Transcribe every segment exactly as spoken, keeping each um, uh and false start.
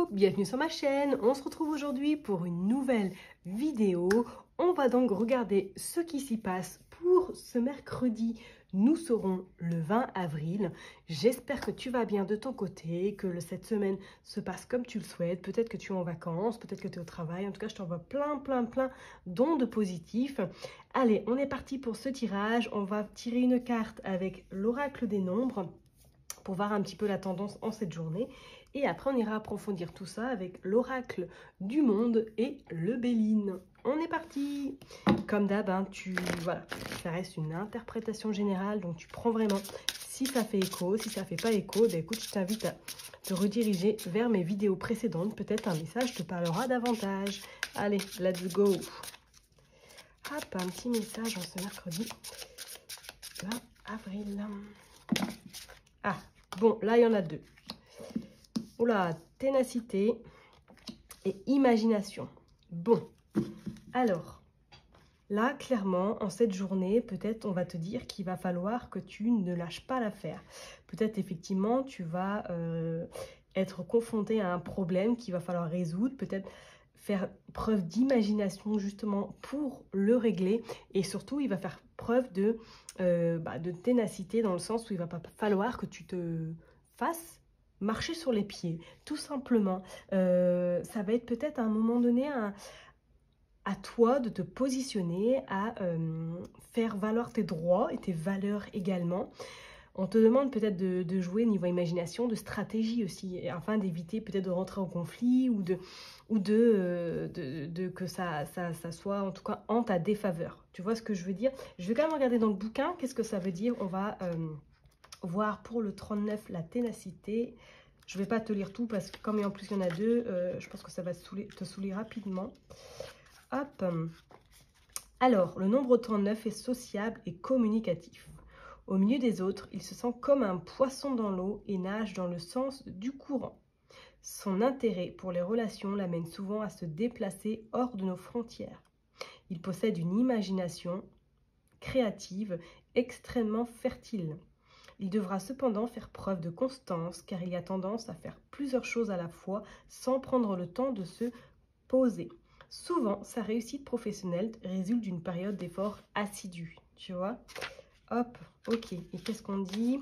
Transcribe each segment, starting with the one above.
Hello, bienvenue sur ma chaîne. On se retrouve aujourd'hui pour une nouvelle vidéo. On va donc regarder ce qui s'y passe pour ce mercredi. Nous serons le vingt avril. J'espère que tu vas bien de ton côté, que cette semaine se passe comme tu le souhaites. Peut-être que tu es en vacances, peut-être que tu es au travail. En tout cas, je t'envoie plein, plein, plein d'ondes positives. Allez, on est parti pour ce tirage. On va tirer une carte avec l'oracle des nombres pour voir un petit peu la tendance en cette journée. Et après, on ira approfondir tout ça avec l'oracle du monde et le Béline. On est parti. Comme d'hab, hein, tu, voilà, ça reste une interprétation générale, donc tu prends vraiment si ça fait écho, si ça fait pas écho. Ben écoute, je t'invite à te rediriger vers mes vidéos précédentes. Peut-être un message te parlera davantage. Allez, let's go. Hop, un petit message en ce mercredi vingt avril. Ah, bon, là, il y en a deux. Oula, ténacité et imagination. Bon, alors, là, clairement, en cette journée, peut-être on va te dire qu'il va falloir que tu ne lâches pas l'affaire. Peut-être, effectivement, tu vas euh, être confronté à un problème qu'il va falloir résoudre, peut-être faire preuve d'imagination, justement, pour le régler. Et surtout, il va faire preuve de, euh, bah, de ténacité, dans le sens où il va pas falloir que tu te fasses marcher sur les pieds, tout simplement. Euh, ça va être peut-être à un moment donné à, à toi de te positionner, à euh, faire valoir tes droits et tes valeurs également. On te demande peut-être de, de jouer niveau imagination, de stratégie aussi, afin d'éviter peut-être de rentrer en conflit ou de, ou de, euh, de, de que ça, ça, ça soit en tout cas en ta défaveur. Tu vois ce que je veux dire? Je vais quand même regarder dans le bouquin, qu'est-ce que ça veut dire? On va... Euh, voir pour le trente-neuf la ténacité. Je ne vais pas te lire tout parce que comme et en plus il y en a deux, euh, je pense que ça va te saouler, te saouler rapidement. Hop. Alors, le nombre trente-neuf est sociable et communicatif. Au milieu des autres, il se sent comme un poisson dans l'eau et nage dans le sens du courant. Son intérêt pour les relations l'amène souvent à se déplacer hors de nos frontières. Il possède une imagination créative extrêmement fertile. Il devra cependant faire preuve de constance car il y a tendance à faire plusieurs choses à la fois sans prendre le temps de se poser. Souvent, sa réussite professionnelle résulte d'une période d'efforts assidus. Tu vois? Hop, ok. Et qu'est-ce qu'on dit?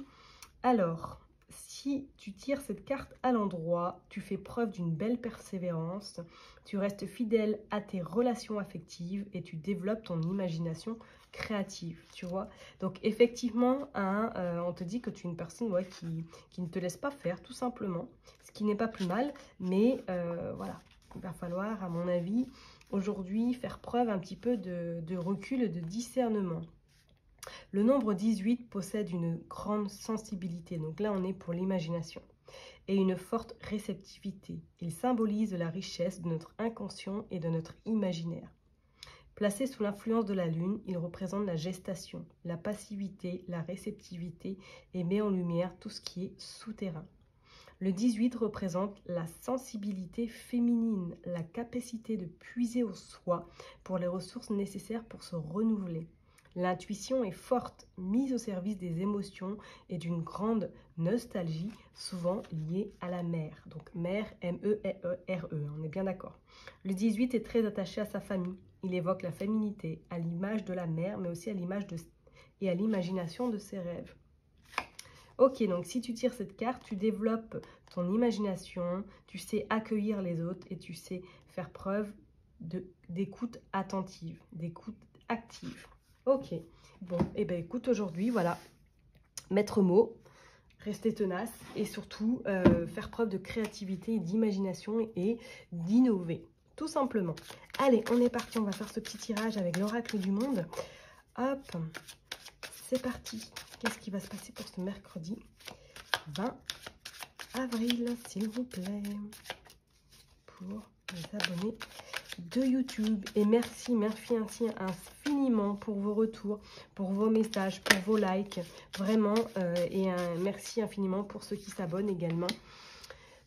Alors, si tu tires cette carte à l'endroit, tu fais preuve d'une belle persévérance, tu restes fidèle à tes relations affectives et tu développes ton imagination créative, tu vois. Donc effectivement, hein, euh, on te dit que tu es une personne ouais, qui, qui ne te laisse pas faire, tout simplement, ce qui n'est pas plus mal, mais euh, voilà, il va falloir, à mon avis, aujourd'hui, faire preuve un petit peu de, de recul et de discernement. Le nombre dix-huit possède une grande sensibilité, donc là on est pour l'imagination, et une forte réceptivité. Il symbolise la richesse de notre inconscient et de notre imaginaire. Placé sous l'influence de la lune, il représente la gestation, la passivité, la réceptivité et met en lumière tout ce qui est souterrain. Le dix-huit représente la sensibilité féminine, la capacité de puiser au soi pour les ressources nécessaires pour se renouveler. L'intuition est forte, mise au service des émotions et d'une grande nostalgie, souvent liée à la mère. Donc mère, M E R E, on est bien d'accord. Le dix-huit est très attaché à sa famille. Il évoque la féminité, à l'image de la mère, mais aussi à l'image de et à l'imagination de ses rêves. Ok, donc si tu tires cette carte, tu développes ton imagination, tu sais accueillir les autres et tu sais faire preuve de d'écoute attentive, d'écoute active. Ok, bon, et eh ben écoute, aujourd'hui, voilà, maître mot, rester tenace et surtout euh, faire preuve de créativité et d'imagination et, et d'innover, tout simplement. Allez, on est parti, on va faire ce petit tirage avec l'oracle du monde. Hop, c'est parti. Qu'est-ce qui va se passer pour ce mercredi vingt avril, s'il vous plaît, pour les abonnés de YouTube. Et merci, merci ainsi infiniment pour vos retours, pour vos messages, pour vos likes, vraiment, euh, et un merci infiniment pour ceux qui s'abonnent également.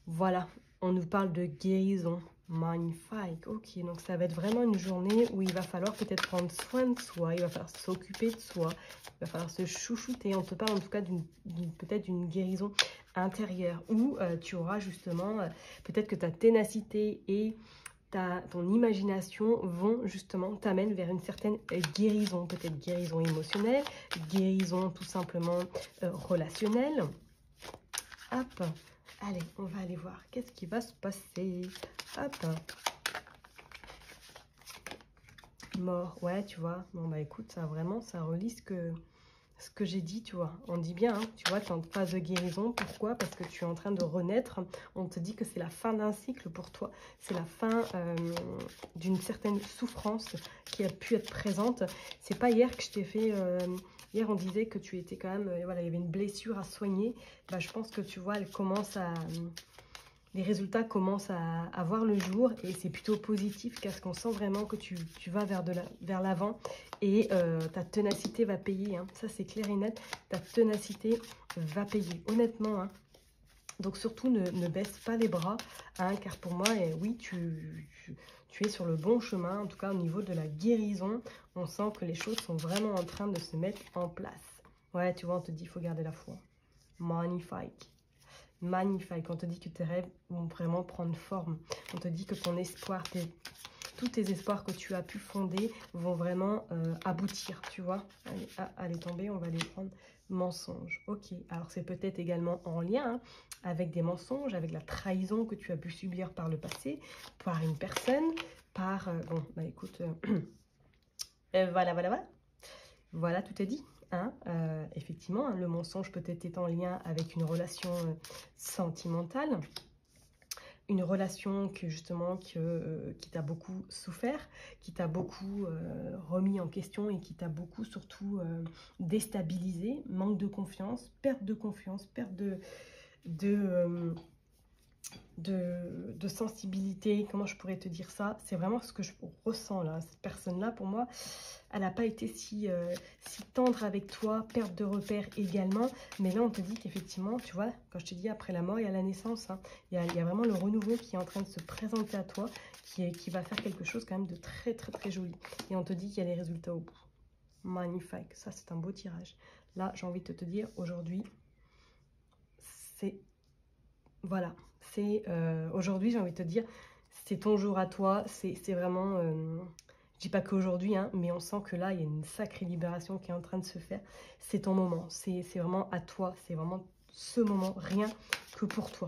Voilà, on nous parle de guérison, Mindfight, ok, donc ça va être vraiment une journée où il va falloir peut-être prendre soin de soi, il va falloir s'occuper de soi, il va falloir se chouchouter. On te parle en tout cas d'une, d'une, peut-être d'une guérison intérieure où euh, tu auras justement, euh, peut-être que ta ténacité et ta, ton imagination vont justement, t'amènent vers une certaine guérison, peut-être guérison émotionnelle, guérison tout simplement euh, relationnelle. Hop, allez, on va aller voir qu'est-ce qui va se passer. Hop. Mort. Ouais, tu vois. Non, bah écoute, ça vraiment, ça relie ce que, ce que j'ai dit, tu vois. On dit bien, hein, tu vois, tu es en phase de guérison. Pourquoi? Parce que tu es en train de renaître. On te dit que c'est la fin d'un cycle pour toi. C'est la fin euh, d'une certaine souffrance qui a pu être présente. C'est pas hier que je t'ai fait... Euh, hier, on disait que tu étais quand même... Euh, voilà, il y avait une blessure à soigner. Bah, je pense que, tu vois, elle commence à... Euh, les résultats commencent à, à voir le jour et c'est plutôt positif parce qu'on sent vraiment que tu, tu vas vers de la, vers l'avant et euh, ta ténacité va payer. Hein. Ça, c'est clair et net. Ta ténacité va payer, honnêtement. Hein. Donc, surtout, ne, ne baisse pas les bras hein, car pour moi, eh, oui, tu, tu, tu es sur le bon chemin. En tout cas, au niveau de la guérison, on sent que les choses sont vraiment en train de se mettre en place. Ouais, tu vois, on te dit, il faut garder la foi. Magnifique. Magnifique, on te dit que tes rêves vont vraiment prendre forme, on te dit que ton espoir, tes, tous tes espoirs que tu as pu fonder vont vraiment euh, aboutir, tu vois. Allez, ah, allez tomber, on va les prendre mensonge. Ok, alors c'est peut-être également en lien hein, avec des mensonges, avec la trahison que tu as pu subir par le passé, par une personne, par... Euh, bon, bah écoute, euh, euh, voilà, voilà, voilà, voilà, tout est dit. Hein, euh, effectivement, hein, le mensonge peut-être est en lien avec une relation euh, sentimentale, une relation que justement que, euh, qui t'a beaucoup souffert, qui t'a beaucoup euh, remis en question et qui t'a beaucoup surtout euh, déstabilisé, manque de confiance, perte de confiance, perte de... de euh, De, de sensibilité, comment je pourrais te dire ça, c'est vraiment ce que je ressens là. Cette personne-là, pour moi, elle n'a pas été si, euh, si tendre avec toi, perte de repères également. Mais là, on te dit qu'effectivement, tu vois, quand je te dis après la mort, il y a la naissance. Hein. Il, y a, il y a vraiment le renouveau qui est en train de se présenter à toi, qui, est, qui va faire quelque chose quand même de très, très, très joli. Et on te dit qu'il y a les résultats au bout. Magnifique, ça c'est un beau tirage. Là, j'ai envie de te, te dire, aujourd'hui, c'est... Voilà, c'est euh, aujourd'hui, j'ai envie de te dire, c'est ton jour à toi, c'est vraiment, euh, je dis pas qu'aujourd'hui, hein, mais on sent que là, il y a une sacrée libération qui est en train de se faire, c'est ton moment, c'est vraiment à toi, c'est vraiment ce moment, rien que pour toi,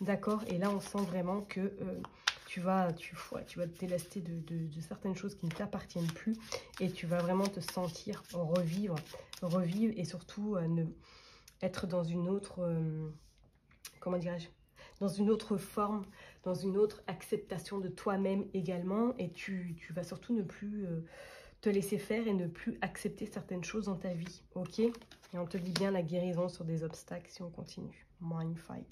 d'accord? Et là, on sent vraiment que euh, tu, vas, tu, ouais, tu vas te délaster de, de, de certaines choses qui ne t'appartiennent plus et tu vas vraiment te sentir revivre, revivre et surtout euh, ne, être dans une autre... Euh, comment dirais-je, dans une autre forme, dans une autre acceptation de toi-même également. Et tu, tu vas surtout ne plus euh, te laisser faire et ne plus accepter certaines choses dans ta vie. Ok? Et on te dit bien la guérison sur des obstacles si on continue. Mindfight.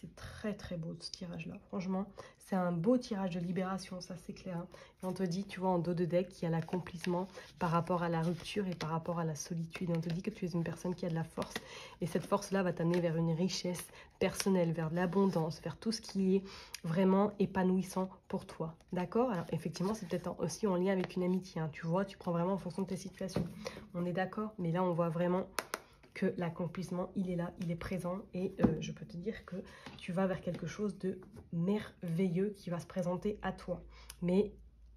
C'est très très beau ce tirage-là. Franchement, c'est un beau tirage de libération, ça c'est clair. Hein. Et on te dit, tu vois, en dos de deck, qu'il y a l'accomplissement par rapport à la rupture et par rapport à la solitude. Et on te dit que tu es une personne qui a de la force. Et cette force-là va t'amener vers une richesse personnelle, vers de l'abondance, vers tout ce qui est vraiment épanouissant pour toi. D'accord? Alors effectivement, c'est peut-être aussi en lien avec une amitié. Hein. Tu vois, tu prends vraiment en fonction de tes situations. On est d'accord, mais là on voit vraiment... que l'accomplissement, il est là, il est présent et euh, je peux te dire que tu vas vers quelque chose de merveilleux qui va se présenter à toi. Mais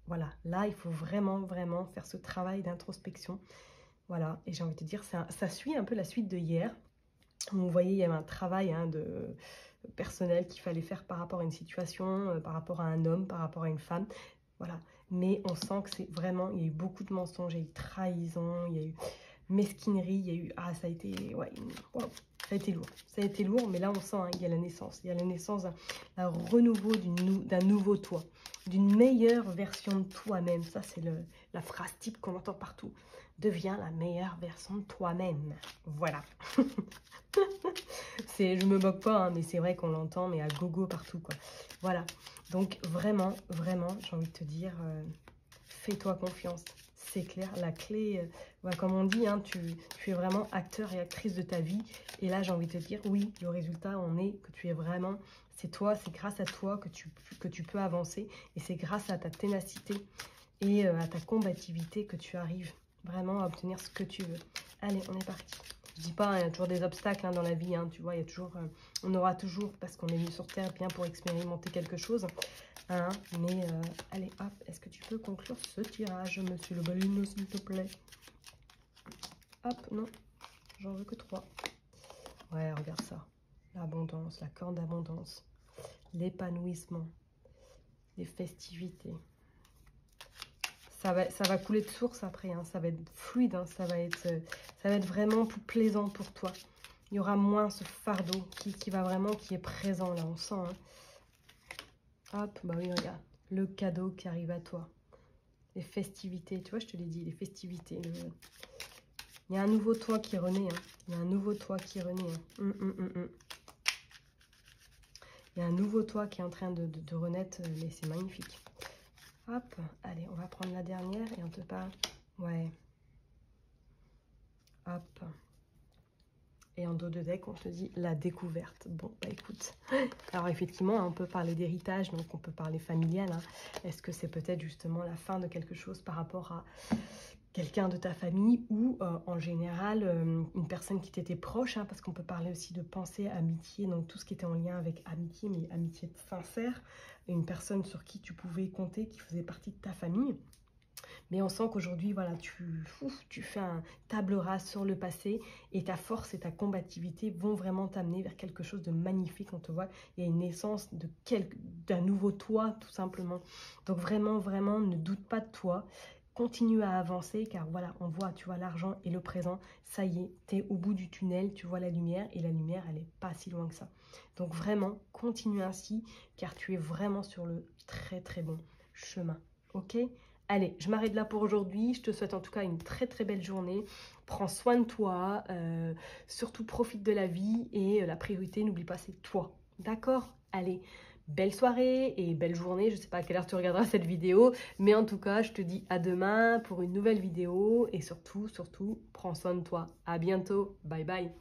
voilà, là, il faut vraiment, vraiment faire ce travail d'introspection. Voilà, et j'ai envie de te dire, ça, ça suit un peu la suite de hier. Vous voyez, il y avait un travail hein, de personnel qu'il fallait faire par rapport à une situation, par rapport à un homme, par rapport à une femme. Voilà, mais on sent que c'est vraiment, il y a eu beaucoup de mensonges, il y a eu trahison, il y a eu... mesquinerie, il y a eu, ah ça a été, ouais, wow, ça a été lourd, ça a été lourd, mais là on sent, hein, il y a la naissance, il y a la naissance, un renouveau d'un nouveau toi, d'une meilleure version de toi-même, ça c'est la phrase type qu'on entend partout, deviens la meilleure version de toi-même, voilà, je me moque pas, hein, mais c'est vrai qu'on l'entend, mais à gogo partout, quoi, voilà, donc vraiment, vraiment, j'ai envie de te dire, euh, fais-toi confiance, c'est clair. La clé, bah, comme on dit, hein, tu, tu es vraiment acteur et actrice de ta vie. Et là, j'ai envie de te dire, oui, le résultat, on est, que tu es vraiment... C'est toi, c'est grâce à toi que tu, que tu peux avancer. Et c'est grâce à ta ténacité et à ta combativité que tu arrives vraiment à obtenir ce que tu veux. Allez, on est parti. Je dis pas, il y a toujours des obstacles hein, dans la vie, hein, tu vois, il y a toujours, euh, on aura toujours, parce qu'on est venu sur Terre bien pour expérimenter quelque chose, hein, mais euh, allez, hop, est-ce que tu peux conclure ce tirage, monsieur le Béline, s'il te plaît? Hop, non, j'en veux que trois. Ouais, regarde ça, l'abondance, la corde d'abondance, l'épanouissement, les festivités. Ça va, ça va couler de source après, hein. Ça va être fluide, hein. ça, va être, ça va être vraiment plus plaisant pour toi. Il y aura moins ce fardeau qui, qui va vraiment, qui est présent là, on sent. Hein. Hop, bah oui, regarde, le cadeau qui arrive à toi. Les festivités, tu vois, je te l'ai dit, les festivités. Le... Il y a un nouveau toi qui renaît, hein. Il y a un nouveau toi qui renaît. Hein. Hum, hum, hum, hum. Il y a un nouveau toi qui est en train de, de, de renaître, mais c'est magnifique. Hop, allez, on va prendre la dernière et on te parle. Ouais. Hop. Et en dos de deck, on te dit la découverte. Bon, bah écoute. Alors effectivement, on peut parler d'héritage, donc on peut parler familial. Hein. Est-ce que c'est peut-être justement la fin de quelque chose par rapport à quelqu'un de ta famille ou euh, en général euh, une personne qui t'était proche, hein, parce qu'on peut parler aussi de pensée, amitié, donc tout ce qui était en lien avec amitié, mais amitié sincère. Une personne sur qui tu pouvais compter, qui faisait partie de ta famille. Mais on sent qu'aujourd'hui, voilà, tu, ouf, tu fais un table rase sur le passé et ta force et ta combativité vont vraiment t'amener vers quelque chose de magnifique. On te voit, il y a une naissance d'un nouveau toi, tout simplement. Donc vraiment, vraiment, ne doute pas de toi. Continue à avancer car voilà, on voit, tu vois, l'argent et le présent, ça y est, t'es au bout du tunnel, tu vois la lumière et la lumière, elle n'est pas si loin que ça. Donc vraiment, continue ainsi car tu es vraiment sur le très très bon chemin, ok? Allez, je m'arrête là pour aujourd'hui. Je te souhaite en tout cas une très très belle journée. Prends soin de toi, euh, surtout profite de la vie et la priorité, n'oublie pas, c'est toi, d'accord? Allez, belle soirée et belle journée, je ne sais pas à quelle heure tu regarderas cette vidéo, mais en tout cas, je te dis à demain pour une nouvelle vidéo et surtout, surtout, prends soin de toi. À bientôt, bye bye.